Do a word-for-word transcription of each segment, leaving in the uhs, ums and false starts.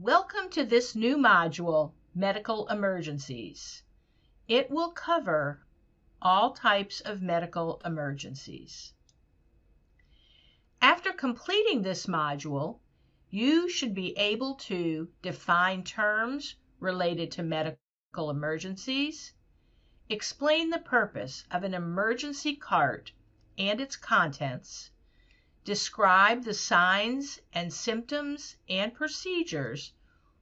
Welcome to this new module, Medical Emergencies. It will cover all types of medical emergencies. After completing this module, you should be able to define terms related to medical emergencies, explain the purpose of an emergency cart and its contents, describe the signs and symptoms and procedures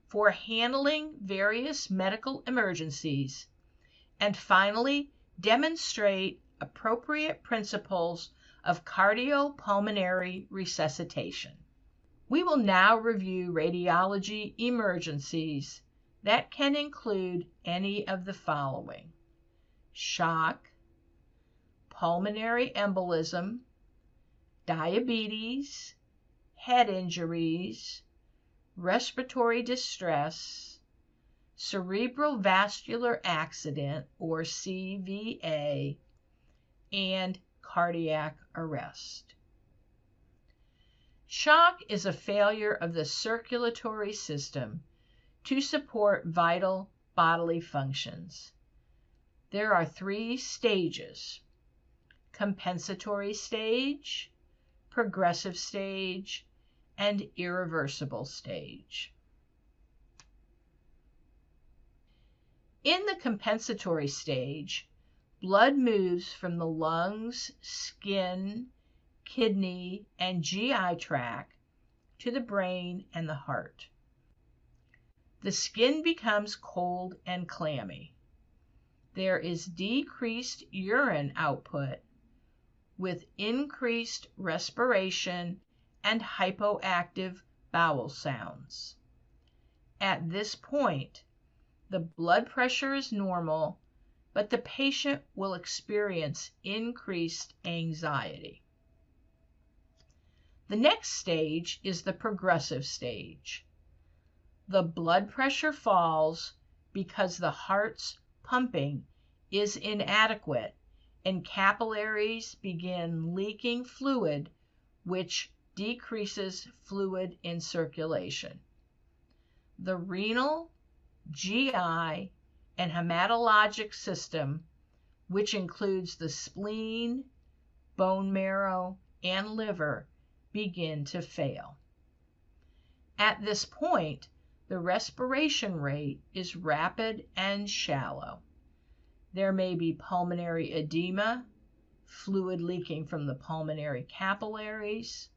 for handling various medical emergencies, and finally, demonstrate appropriate principles of cardiopulmonary resuscitation. We will now review radiology emergencies that can include any of the following: shock, pulmonary embolism, diabetes, head injuries, respiratory distress, cerebral vascular accident or C V A, and cardiac arrest. Shock is a failure of the circulatory system to support vital bodily functions. There are three stages: compensatory stage, progressive stage, and irreversible stage. In the compensatory stage, blood moves from the lungs, skin, kidney, and G I tract to the brain and the heart. The skin becomes cold and clammy. There is decreased urine output with increased respiration and hypoactive bowel sounds. At this point, the blood pressure is normal, but the patient will experience increased anxiety. The next stage is the progressive stage. The blood pressure falls because the heart's pumping is inadequate and capillaries begin leaking fluid, which decreases fluid in circulation. The renal, G I, and hematologic system, which includes the spleen, bone marrow, and liver, begin to fail. At this point, the respiration rate is rapid and shallow. There may be pulmonary edema, fluid leaking from the pulmonary capillaries,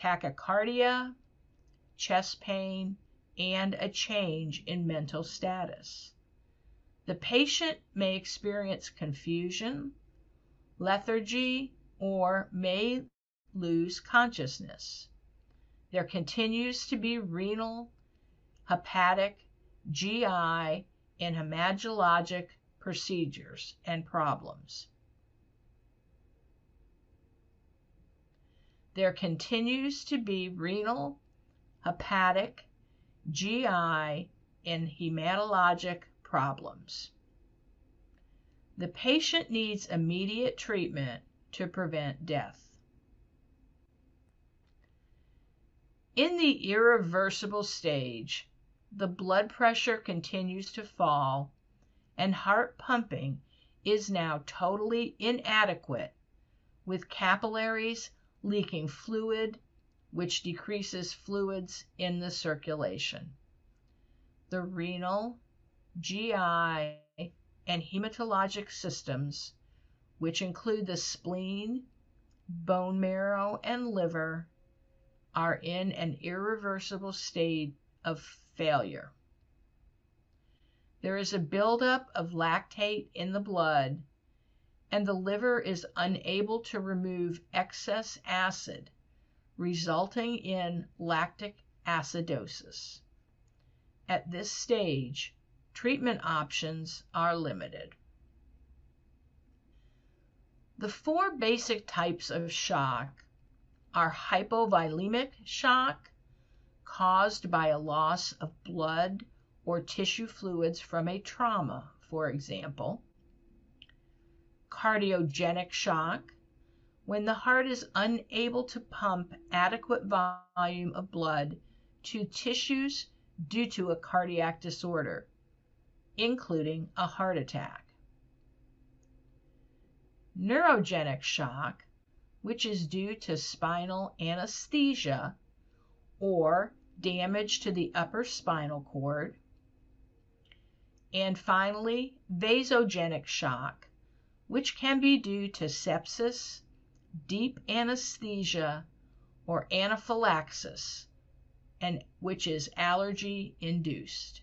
tachycardia, chest pain, and a change in mental status. The patient may experience confusion, lethargy, or may lose consciousness. There continues to be renal, hepatic, G I, and hematologic procedures and problems. There continues to be renal, hepatic, G I, and hematologic problems. The patient needs immediate treatment to prevent death. In the irreversible stage, the blood pressure continues to fall and heart pumping is now totally inadequate, with capillaries leaking fluid, which decreases fluids in the circulation. The renal, G I, and hematologic systems, which include the spleen, bone marrow, and liver, are in an irreversible state of failure. There is a buildup of lactate in the blood, and the liver is unable to remove excess acid, resulting in lactic acidosis. At this stage, treatment options are limited. The four basic types of shock are hypovolemic shock, caused by a loss of blood or tissue fluids from a trauma, for example. Cardiogenic shock, when the heart is unable to pump adequate volume of blood to tissues due to a cardiac disorder, including a heart attack. Neurogenic shock, which is due to spinal anesthesia or damage to the upper spinal cord. And finally, vasogenic shock, which can be due to sepsis, deep anesthesia, or anaphylaxis, and which is allergy induced.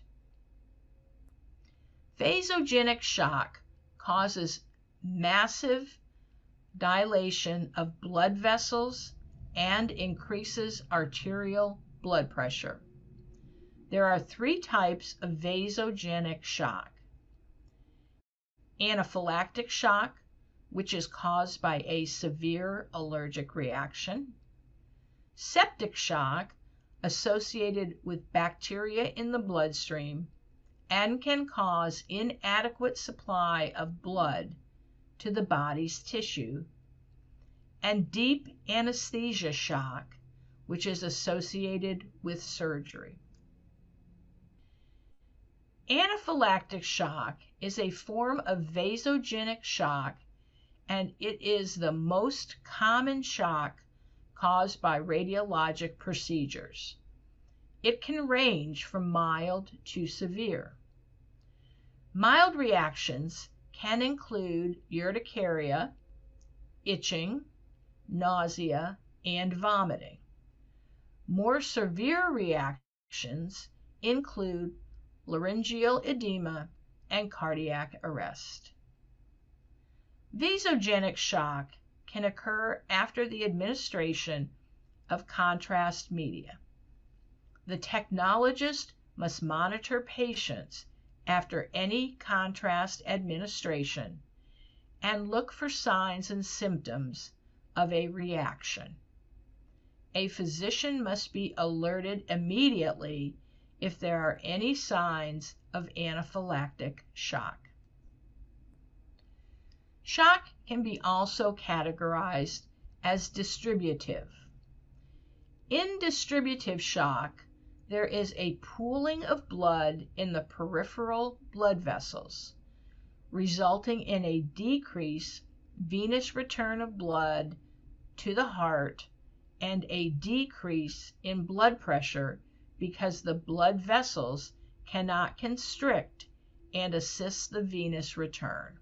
Vasogenic shock causes massive dilation of blood vessels and increases arterial blood pressure. There are three types of vasogenic shock. Anaphylactic shock, which is caused by a severe allergic reaction. Septic shock, associated with bacteria in the bloodstream and can cause inadequate supply of blood to the body's tissue. And deep anesthesia shock, which is associated with surgery. Anaphylactic shock is a form of vasogenic shock, and it is the most common shock caused by radiologic procedures. It can range from mild to severe. Mild reactions can include urticaria, itching, nausea, and vomiting. More severe reactions include laryngeal edema, and cardiac arrest. Vasogenic shock can occur after the administration of contrast media. The technologist must monitor patients after any contrast administration and look for signs and symptoms of a reaction. A physician must be alerted immediately if there are any signs of anaphylactic shock. Shock can be also categorized as distributive. In distributive shock, there is a pooling of blood in the peripheral blood vessels, resulting in a decreased venous return of blood to the heart and a decrease in blood pressure because the blood vessels cannot constrict and assist the venous return.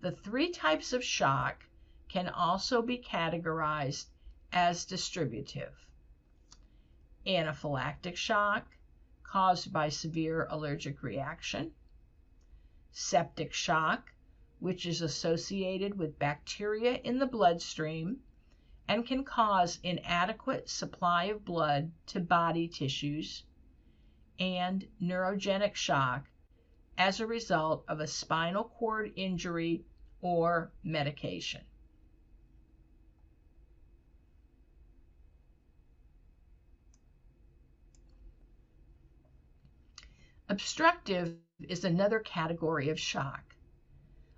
The three types of shock can also be categorized as distributive. Anaphylactic shock, caused by severe allergic reaction. Septic shock, which is associated with bacteria in the bloodstream and can cause inadequate supply of blood to body tissues, and neurogenic shock as a result of a spinal cord injury or medication. Obstructive is another category of shock.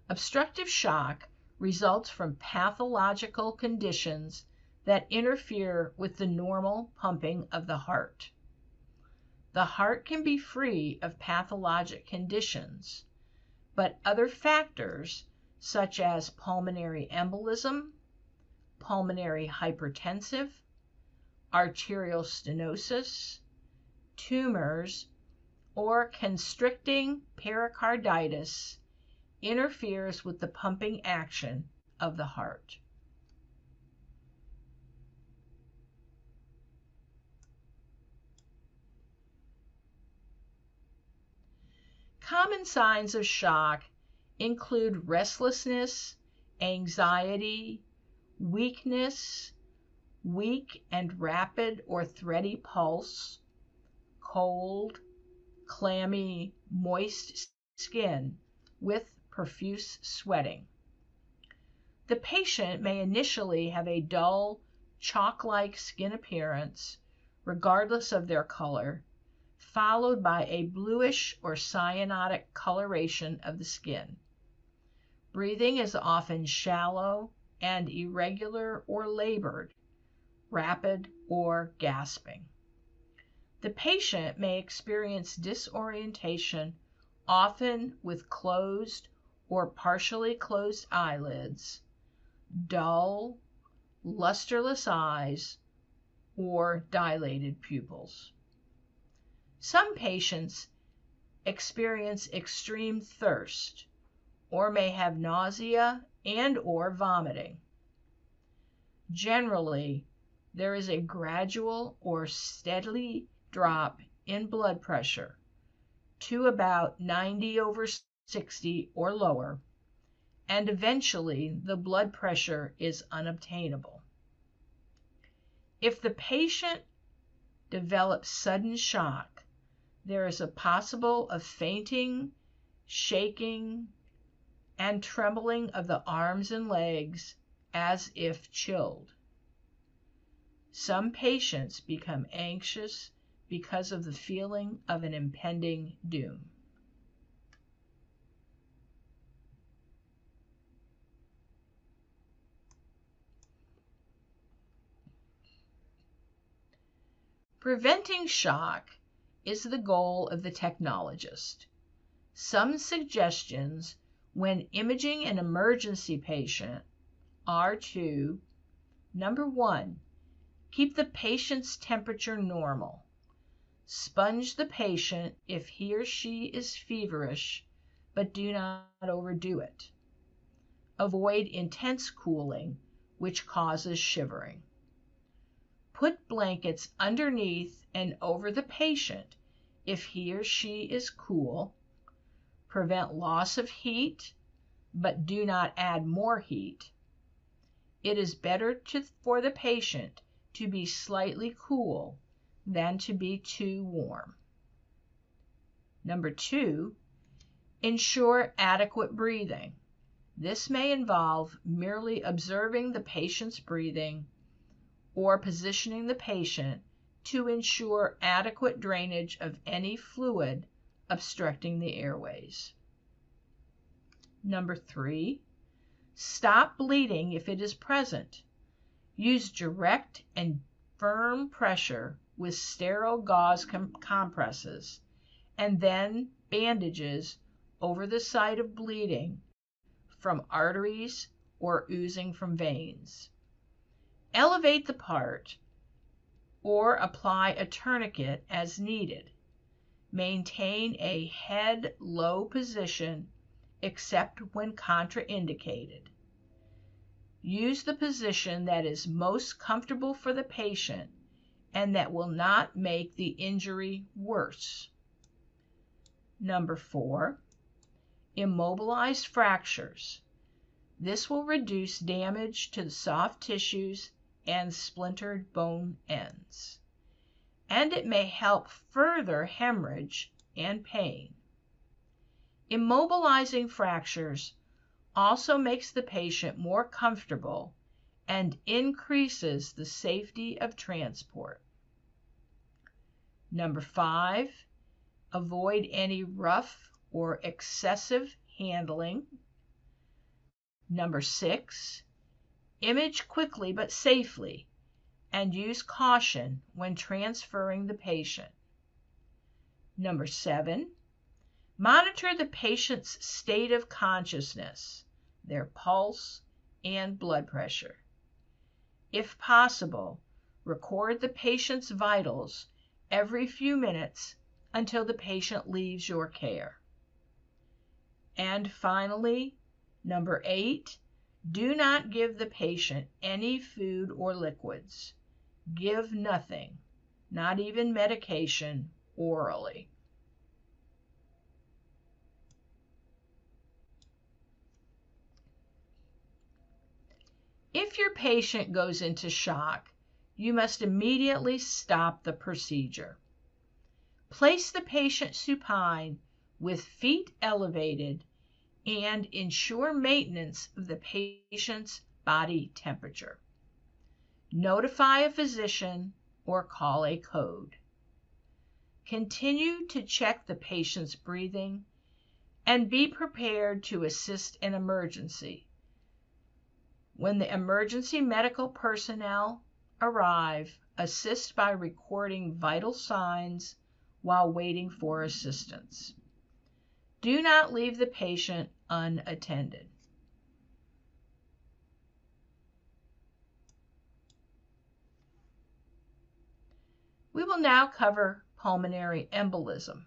Obstructive shock results from pathological conditions that interfere with the normal pumping of the heart. The heart can be free of pathologic conditions, but other factors such as pulmonary embolism, pulmonary hypertensive, arterial stenosis, tumors, or constricting pericarditis interferes with the pumping action of the heart. Common signs of shock include restlessness, anxiety, weakness, weak and rapid or thready pulse, cold, clammy, moist skin with profuse sweating. The patient may initially have a dull, chalk-like skin appearance, regardless of their color, followed by a bluish or cyanotic coloration of the skin. Breathing is often shallow and irregular or labored, rapid or gasping. The patient may experience disorientation, often with closed or partially closed eyelids, dull, lusterless eyes, or dilated pupils. Some patients experience extreme thirst or may have nausea and or vomiting. Generally, there is a gradual or steadily drop in blood pressure to about ninety over sixty or lower, and eventually the blood pressure is unobtainable. If the patient develops sudden shock, there is a possible of fainting, shaking, and trembling of the arms and legs as if chilled. Some patients become anxious because of the feeling of an impending doom. Preventing shock is the goal of the technologist. Some suggestions when imaging an emergency patient are to, number one, keep the patient's temperature normal. Sponge the patient if he or she is feverish, but do not overdo it. Avoid intense cooling, which causes shivering. Put blankets underneath and over the patient if he or she is cool. Prevent loss of heat, but do not add more heat. It is better to, for the patient to be slightly cool than to be too warm. Number two, ensure adequate breathing. This may involve merely observing the patient's breathing or positioning the patient to ensure adequate drainage of any fluid obstructing the airways. Number three, stop bleeding if it is present. Use direct and firm pressure with sterile gauze com compresses and then bandages over the site of bleeding from arteries or oozing from veins. Elevate the part or apply a tourniquet as needed. Maintain a head low position except when contraindicated. Use the position that is most comfortable for the patient and that will not make the injury worse. Number four, immobilize fractures. This will reduce damage to the soft tissues and splintered bone ends, and it may help further hemorrhage and pain. Immobilizing fractures also makes the patient more comfortable and increases the safety of transport. Number five, avoid any rough or excessive handling. Number six, image quickly but safely and use caution when transferring the patient. Number seven, monitor the patient's state of consciousness, their pulse, and blood pressure. If possible, record the patient's vitals every few minutes until the patient leaves your care. And finally, number eight, do not give the patient any food or liquids. Give nothing, not even medication, orally. If your patient goes into shock, you must immediately stop the procedure. Place the patient supine with feet elevated and ensure maintenance of the patient's body temperature. Notify a physician or call a code. Continue to check the patient's breathing and be prepared to assist in emergency. When the emergency medical personnel arrive, Assist by recording vital signs while waiting for assistance. Do not leave the patient unattended. We will now cover pulmonary embolism.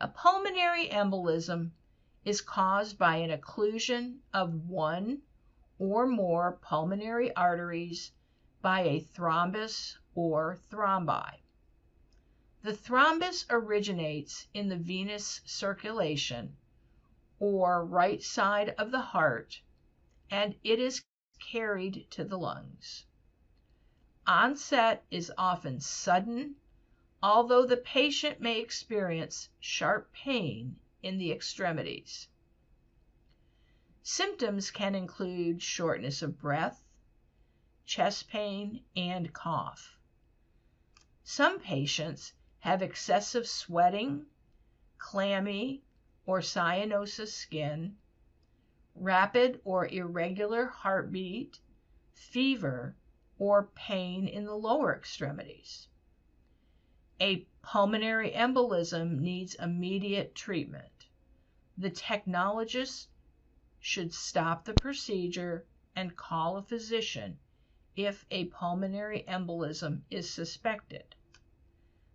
A pulmonary embolism is caused by an occlusion of one or more pulmonary arteries by a thrombus or thrombi. The thrombus originates in the venous circulation or right side of the heart, and it is carried to the lungs. Onset is often sudden, although the patient may experience sharp pain in the extremities. Symptoms can include shortness of breath, chest pain, and cough. Some patients have excessive sweating, clammy or cyanosis skin, rapid or irregular heartbeat, fever, or pain in the lower extremities. A pulmonary embolism needs immediate treatment. The technologist should stop the procedure and call a physician if a pulmonary embolism is suspected.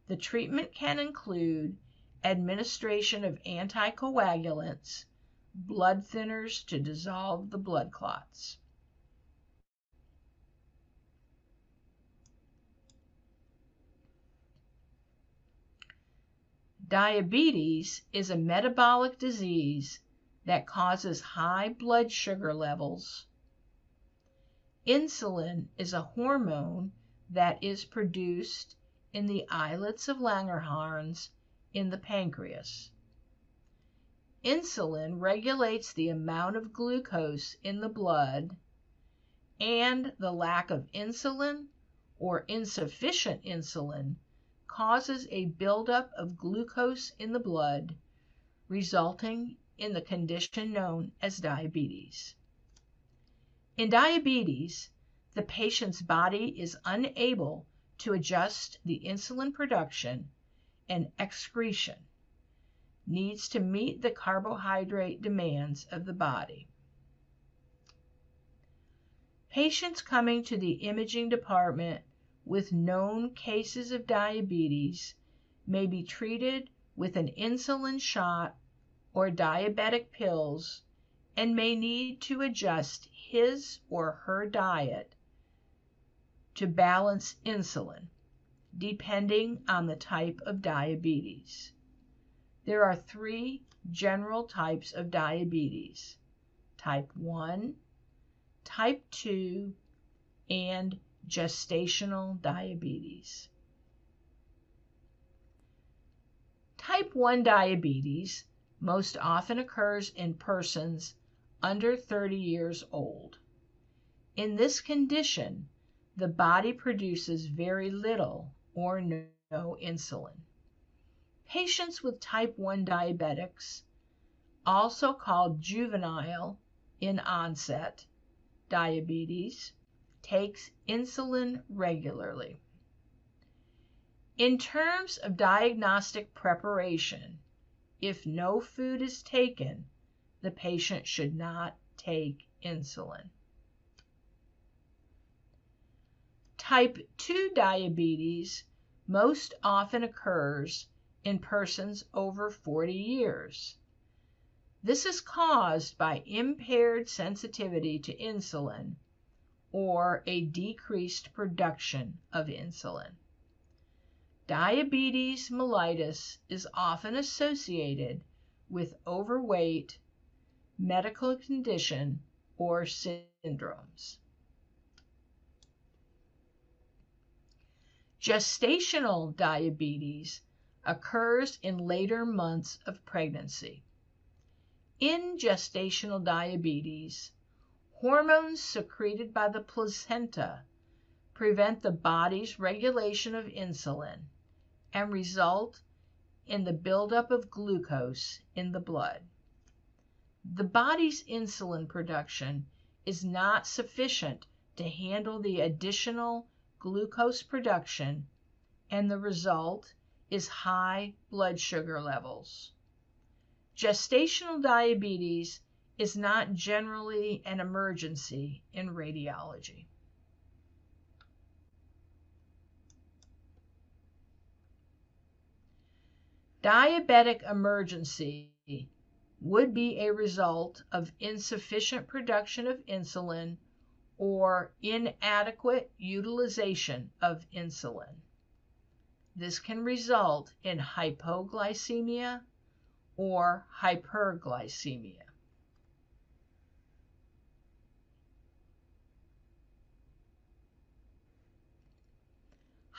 The treatment can include administration of anticoagulants, blood thinners to dissolve the blood clots. Diabetes is a metabolic disease that causes high blood sugar levels. Insulin is a hormone that is produced in the islets of Langerhans in the pancreas. Insulin regulates the amount of glucose in the blood, and the lack of insulin or insufficient insulin causes a buildup of glucose in the blood, resulting in the condition known as diabetes. In diabetes, the patient's body is unable to adjust the insulin production and excretion needs to meet the carbohydrate demands of the body. Patients coming to the imaging department with known cases of diabetes may be treated with an insulin shot or diabetic pills and may need to adjust his or her diet to balance insulin, depending on the type of diabetes. There are three general types of diabetes: type one, type two, and gestational diabetes. Type one diabetes most often occurs in persons under thirty years old. In this condition, the body produces very little or no insulin. Patients with type one diabetics, also called juvenile in onset diabetes, takes insulin regularly. In terms of diagnostic preparation, if no food is taken, the patient should not take insulin. Type two diabetes most often occurs in persons over forty years. This is caused by impaired sensitivity to insulin or a decreased production of insulin. Diabetes mellitus is often associated with overweight, medical condition, or syndromes. Gestational diabetes occurs in later months of pregnancy. In gestational diabetes, hormones secreted by the placenta prevent the body's regulation of insulin and result in the buildup of glucose in the blood. The body's insulin production is not sufficient to handle the additional glucose production, and the result is high blood sugar levels. Gestational diabetes is not generally an emergency in radiology. Diabetic emergency would be a result of insufficient production of insulin or inadequate utilization of insulin. This can result in hypoglycemia or hyperglycemia.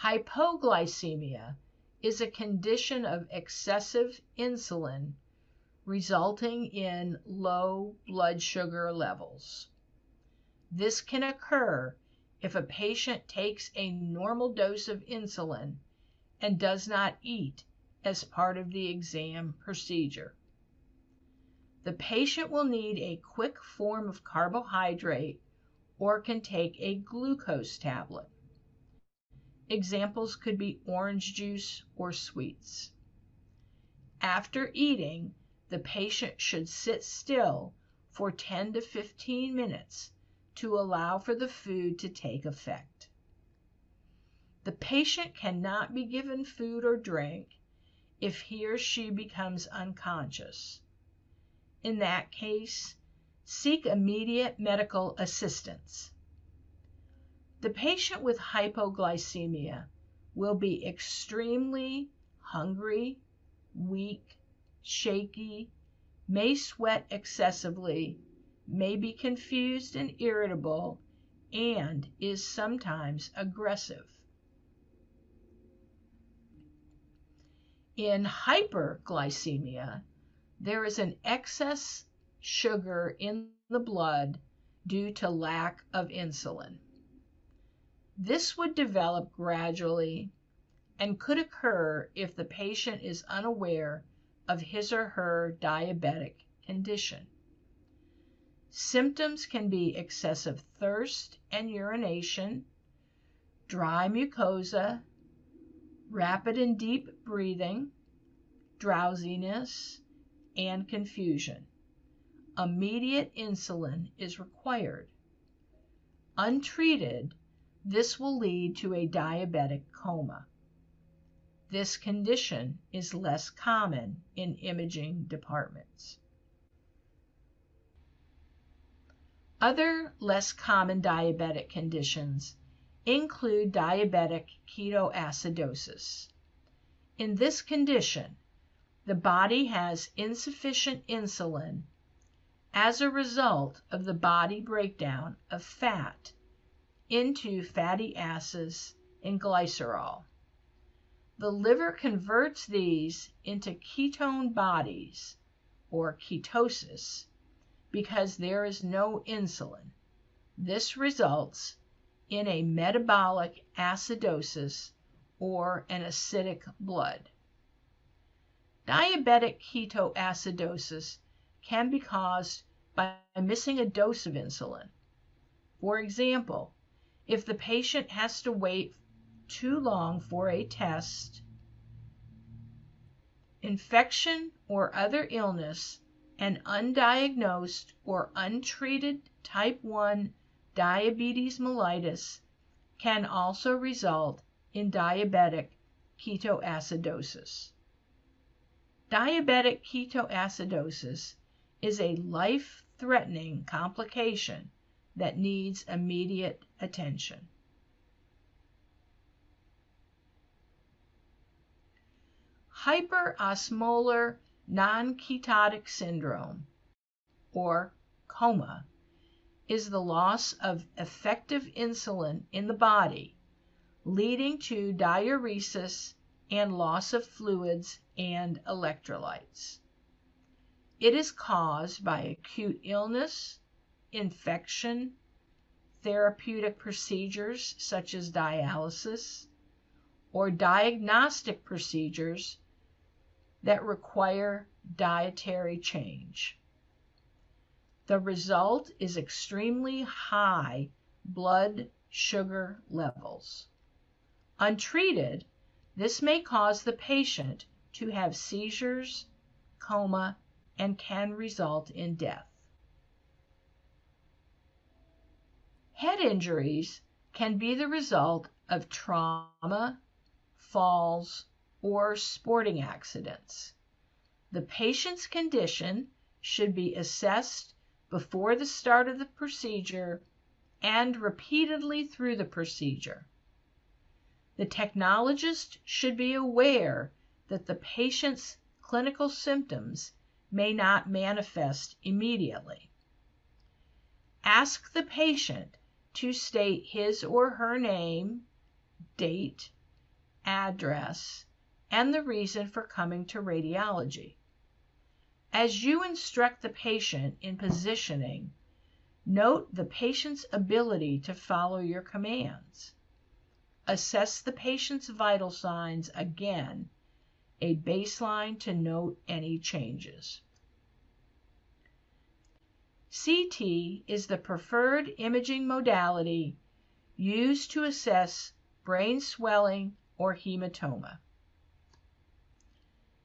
Hypoglycemia is a condition of excessive insulin resulting in low blood sugar levels. This can occur if a patient takes a normal dose of insulin and does not eat as part of the exam procedure. The patient will need a quick form of carbohydrate or can take a glucose tablet. Examples could be orange juice or sweets. After eating, the patient should sit still for ten to fifteen minutes to allow for the food to take effect. The patient cannot be given food or drink if he or she becomes unconscious. In that case, seek immediate medical assistance. The patient with hypoglycemia will be extremely hungry, weak, shaky, may sweat excessively, may be confused and irritable, and is sometimes aggressive. In hyperglycemia, there is an excess sugar in the blood due to lack of insulin. This would develop gradually and could occur if the patient is unaware of his or her diabetic condition. Symptoms can be excessive thirst and urination, dry mucosa, rapid and deep breathing, drowsiness, and confusion. Immediate insulin is required. Untreated, this will lead to a diabetic coma. This condition is less common in imaging departments. Other less common diabetic conditions include diabetic ketoacidosis. In this condition, the body has insufficient insulin as a result of the body breakdown of fat into fatty acids and glycerol. The liver converts these into ketone bodies, or ketosis, because there is no insulin. This results in a metabolic acidosis, or an acidic blood. Diabetic ketoacidosis can be caused by missing a dose of insulin. For example, if the patient has to wait too long for a test, infection or other illness, and undiagnosed or untreated type one diabetes mellitus can also result in diabetic ketoacidosis. Diabetic ketoacidosis is a life-threatening complication that needs immediate attention. Hyperosmolar non-ketotic syndrome, or coma, is the loss of effective insulin in the body, leading to diuresis and loss of fluids and electrolytes. It is caused by acute illness, infection, therapeutic procedures such as dialysis, or diagnostic procedures that require dietary change. The result is extremely high blood sugar levels. Untreated, this may cause the patient to have seizures, coma, and can result in death. Head injuries can be the result of trauma, falls, or sporting accidents. The patient's condition should be assessed before the start of the procedure and repeatedly through the procedure. The technologist should be aware that the patient's clinical symptoms may not manifest immediately. Ask the patient to state his or her name, date, address, and the reason for coming to radiology. As you instruct the patient in positioning, note the patient's ability to follow your commands. Assess the patient's vital signs again, a baseline to note any changes. C T is the preferred imaging modality used to assess brain swelling or hematoma.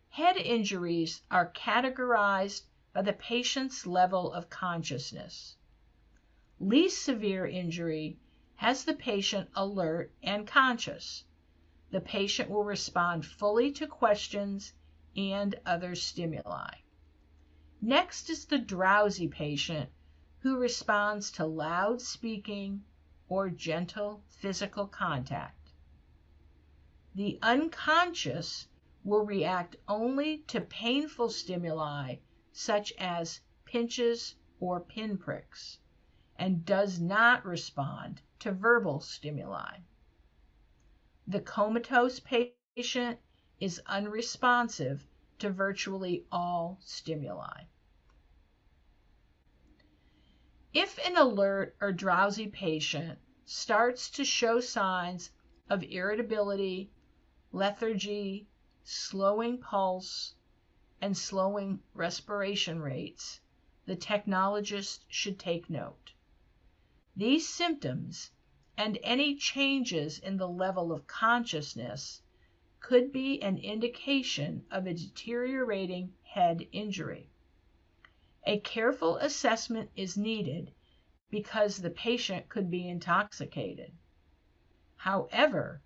Head injuries are categorized by the patient's level of consciousness. Least severe injury has the patient alert and conscious. The patient will respond fully to questions and other stimuli. Next is the drowsy patient, who responds to loud speaking or gentle physical contact. The unconscious will react only to painful stimuli such as pinches or pinpricks, and does not respond to verbal stimuli. The comatose patient is unresponsive to virtually all stimuli. If an alert or drowsy patient starts to show signs of irritability, lethargy, slowing pulse, and slowing respiration rates, the technologist should take note. These symptoms and any changes in the level of consciousness could be an indication of a deteriorating head injury. A careful assessment is needed because the patient could be intoxicated. However,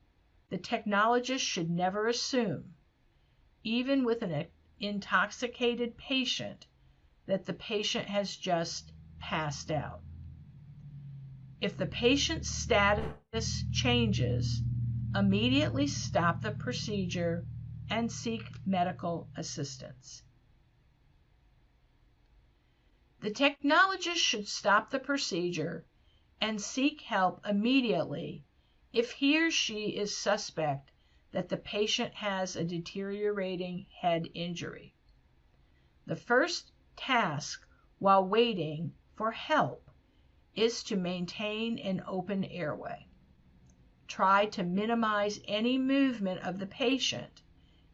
the technologist should never assume, even with an intoxicated patient, that the patient has just passed out. If the patient's status changes, immediately stop the procedure and seek medical assistance. The technologist should stop the procedure and seek help immediately if he or she is suspect that the patient has a deteriorating head injury. The first task while waiting for help is to maintain an open airway. Try to minimize any movement of the patient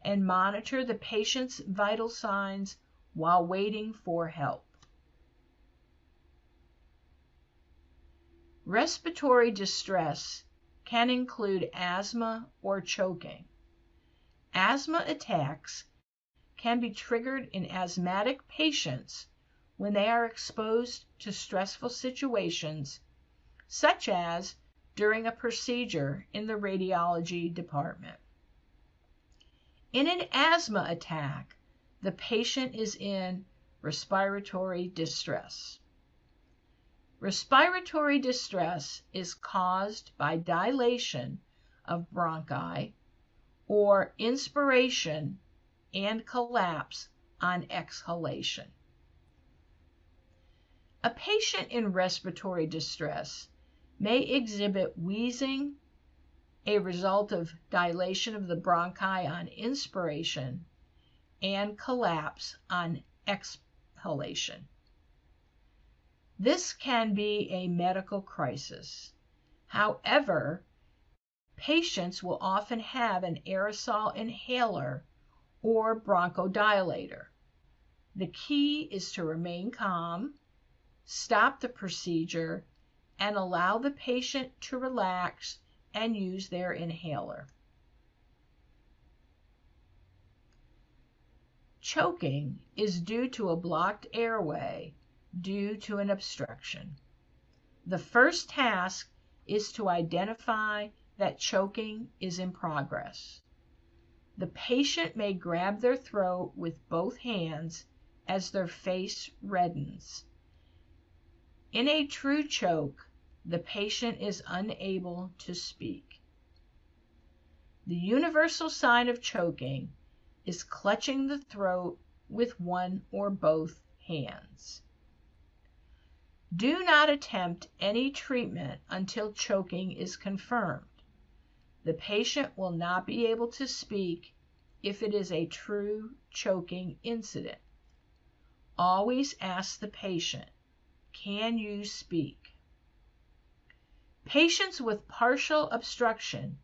and monitor the patient's vital signs while waiting for help. Respiratory distress can include asthma or choking. Asthma attacks can be triggered in asthmatic patients when they are exposed to stressful situations, such as during a procedure in the radiology department. In an asthma attack, the patient is in respiratory distress. Respiratory distress is caused by dilation of bronchi or inspiration and collapse on exhalation. A patient in respiratory distress may exhibit wheezing, a result of dilation of the bronchi on inspiration and collapse on exhalation. This can be a medical crisis. However, patients will often have an aerosol inhaler or bronchodilator. The key is to remain calm, stop the procedure, and allow the patient to relax and use their inhaler. Choking is due to a blocked airway due to an obstruction. The first task is to identify that choking is in progress. The patient may grab their throat with both hands as their face reddens. In a true choke, the patient is unable to speak. The universal sign of choking is clutching the throat with one or both hands. Do not attempt any treatment until choking is confirmed. The patient will not be able to speak if it is a true choking incident. Always ask the patient, "Can you speak?" Patients with partial obstruction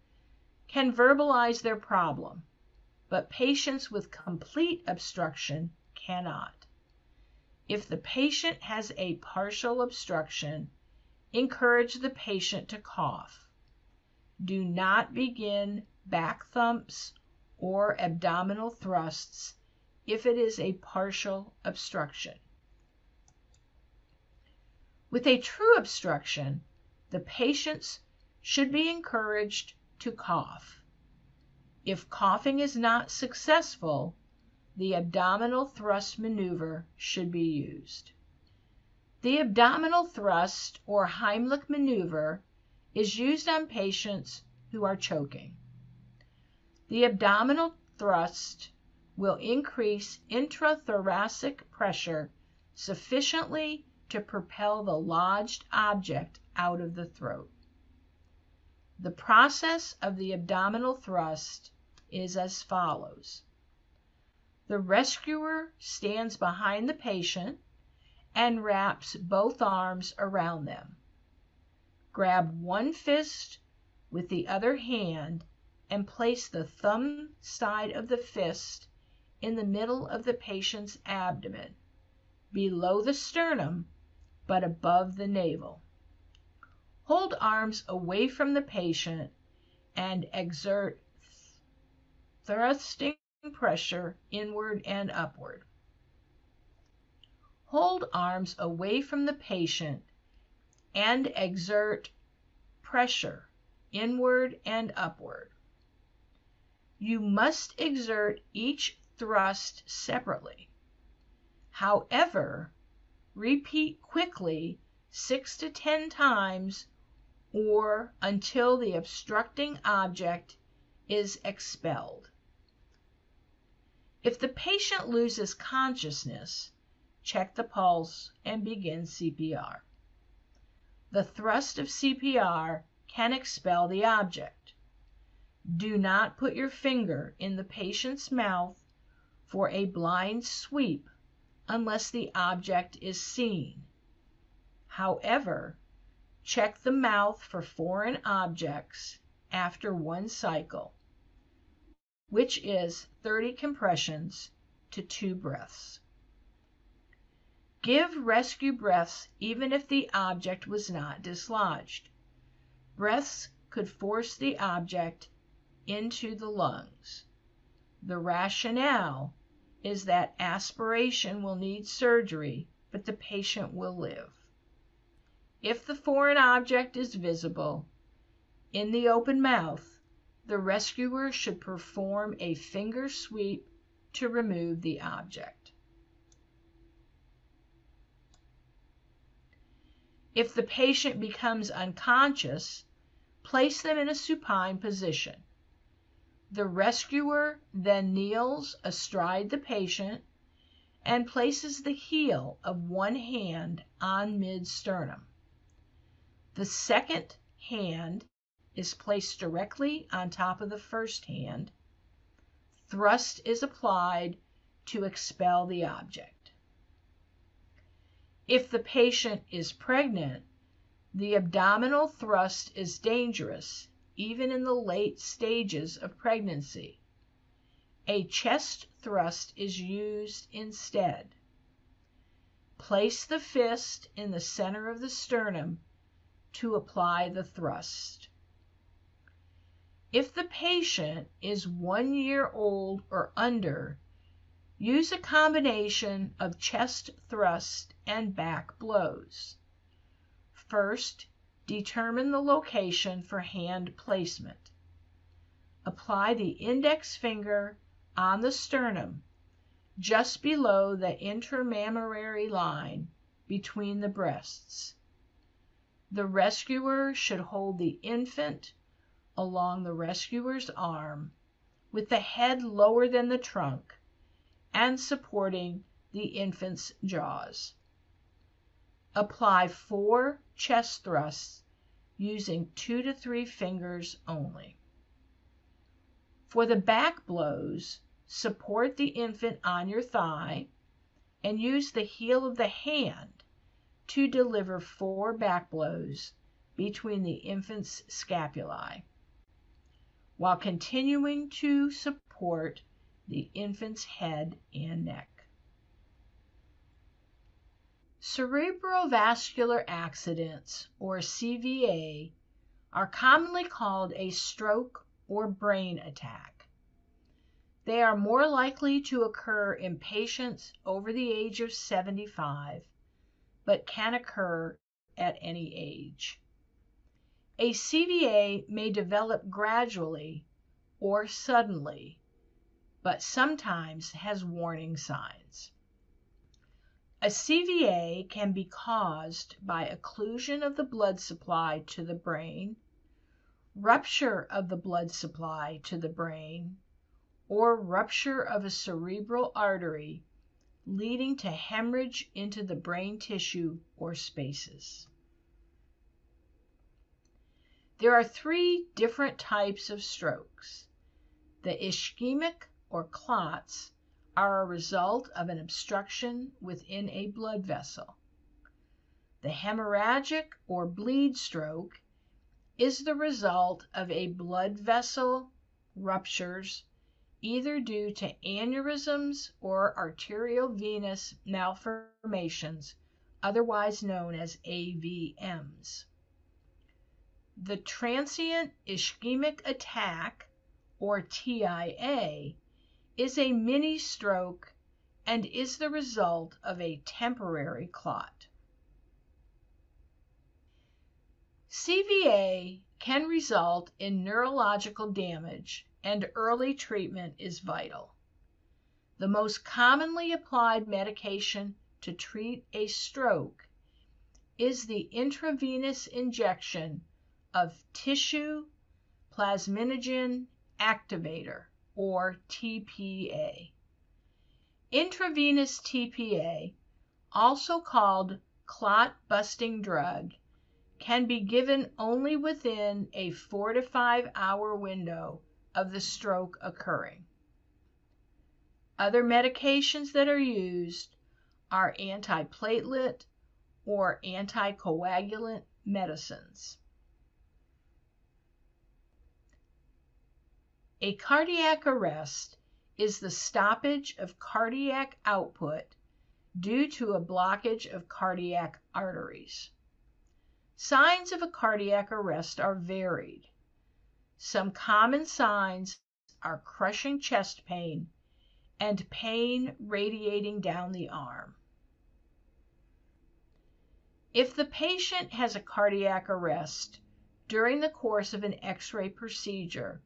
can verbalize their problem, but patients with complete obstruction cannot. If the patient has a partial obstruction, encourage the patient to cough. Do not begin back thumps or abdominal thrusts if it is a partial obstruction. With a true obstruction, the patients should be encouraged to cough. If coughing is not successful, the abdominal thrust maneuver should be used. The abdominal thrust or Heimlich maneuver is used on patients who are choking. The abdominal thrust will increase intrathoracic pressure sufficiently to propel the lodged object out of the throat. The process of the abdominal thrust is as follows. The rescuer stands behind the patient and wraps both arms around them. Grab one fist with the other hand and place the thumb side of the fist in the middle of the patient's abdomen, below the sternum but above the navel. Hold arms away from the patient and exert thrusting pressure inward and upward. Hold arms away from the patient and exert pressure inward and upward. You must exert each thrust separately. However, repeat quickly six to ten times or until the obstructing object is expelled. If the patient loses consciousness, check the pulse and begin C P R. The thrust of C P R can expel the object. Do not put your finger in the patient's mouth for a blind sweep unless the object is seen. However, check the mouth for foreign objects after one cycle, which is thirty compressions to two breaths. Give rescue breaths even if the object was not dislodged. Breaths could force the object into the lungs. The rationale is that aspiration will need surgery, but the patient will live. If the foreign object is visible in the open mouth, the rescuer should perform a finger sweep to remove the object. If the patient becomes unconscious, place them in a supine position. The rescuer then kneels astride the patient and places the heel of one hand on mid-sternum. The second hand is placed directly on top of the first hand. Thrust is applied to expel the object. If the patient is pregnant, the abdominal thrust is dangerous, even in the late stages of pregnancy. A chest thrust is used instead. Place the fist in the center of the sternum to apply the thrust. If the patient is one year old or under, use a combination of chest thrust and back blows. First, determine the location for hand placement. Apply the index finger on the sternum, just below the intermammary line between the breasts. The rescuer should hold the infant along the rescuer's arm with the head lower than the trunk and supporting the infant's jaws. Apply four chest thrusts using two to three fingers only. For the back blows, support the infant on your thigh and use the heel of the hand to deliver four back blows between the infant's scapulae, while continuing to support the infant's head and neck. Cerebrovascular accidents, or C V A, are commonly called a stroke or brain attack. They are more likely to occur in patients over the age of seventy-five, but can occur at any age. A C V A may develop gradually or suddenly, but sometimes has warning signs. A C V A can be caused by occlusion of the blood supply to the brain, rupture of the blood supply to the brain, or rupture of a cerebral artery, leading to hemorrhage into the brain tissue or spaces. There are three different types of strokes. The ischemic, or clots, are a result of an obstruction within a blood vessel. The hemorrhagic or bleed stroke is the result of a blood vessel ruptures, either due to aneurysms or arterial venous malformations, otherwise known as A V Ms. The transient ischemic attack, or T I A, is a mini stroke and is the result of a temporary clot. C V A can result in neurological damage, and early treatment is vital. The most commonly applied medication to treat a stroke is the intravenous injection of tissue plasminogen activator, or T P A. Intravenous T P A, also called clot-busting drug, can be given only within a four to five hour window of the stroke occurring. Other medications that are used are antiplatelet or anticoagulant medicines. A cardiac arrest is the stoppage of cardiac output due to a blockage of cardiac arteries. Signs of a cardiac arrest are varied. Some common signs are crushing chest pain and pain radiating down the arm. If the patient has a cardiac arrest during the course of an X-ray procedure,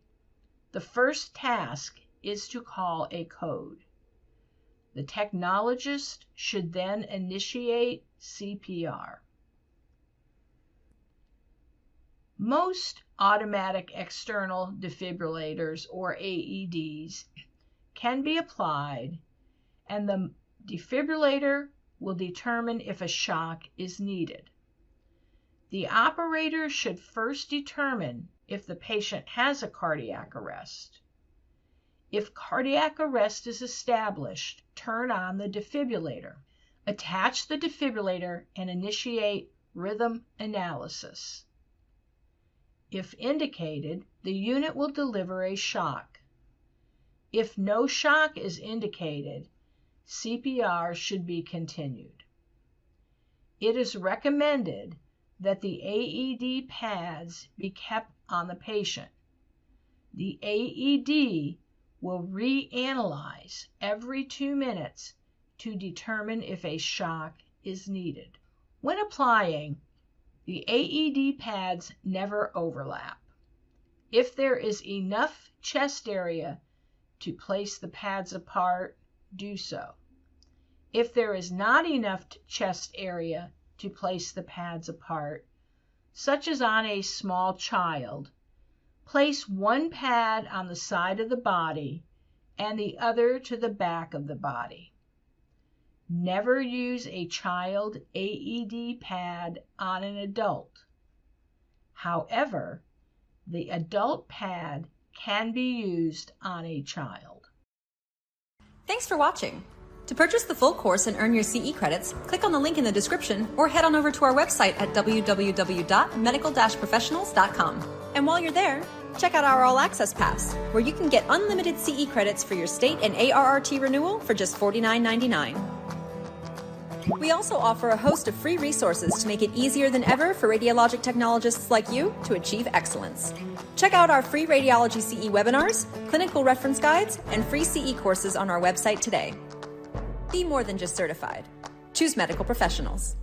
the first task is to call a code. The technologist should then initiate C P R. Most automatic external defibrillators, or A E Ds, can be applied, and the defibrillator will determine if a shock is needed. The operator should first determine if the patient has a cardiac arrest. If cardiac arrest is established, turn on the defibrillator. Attach the defibrillator and initiate rhythm analysis. If indicated, the unit will deliver a shock. If no shock is indicated, C P R should be continued. It is recommended that the A E D pads be kept on the patient. The A E D will reanalyze every two minutes to determine if a shock is needed. When applying, the A E D pads never overlap. If there is enough chest area to place the pads apart, do so. If there is not enough chest area to place the pads apart, such as on a small child, place one pad on the side of the body and the other to the back of the body. Never use a child A E D pad on an adult. However, the adult pad can be used on a child. Thanks for watching. To purchase the full course and earn your C E credits, click on the link in the description or head on over to our website at w w w dot medical dash professionals dot com. And while you're there, check out our All Access Pass, where you can get unlimited C E credits for your state and A R R T renewal for just forty-nine ninety-nine. We also offer a host of free resources to make it easier than ever for radiologic technologists like you to achieve excellence. Check out our free radiology C E webinars, clinical reference guides, and free C E courses on our website today. Be more than just certified. Choose Medical Professionals.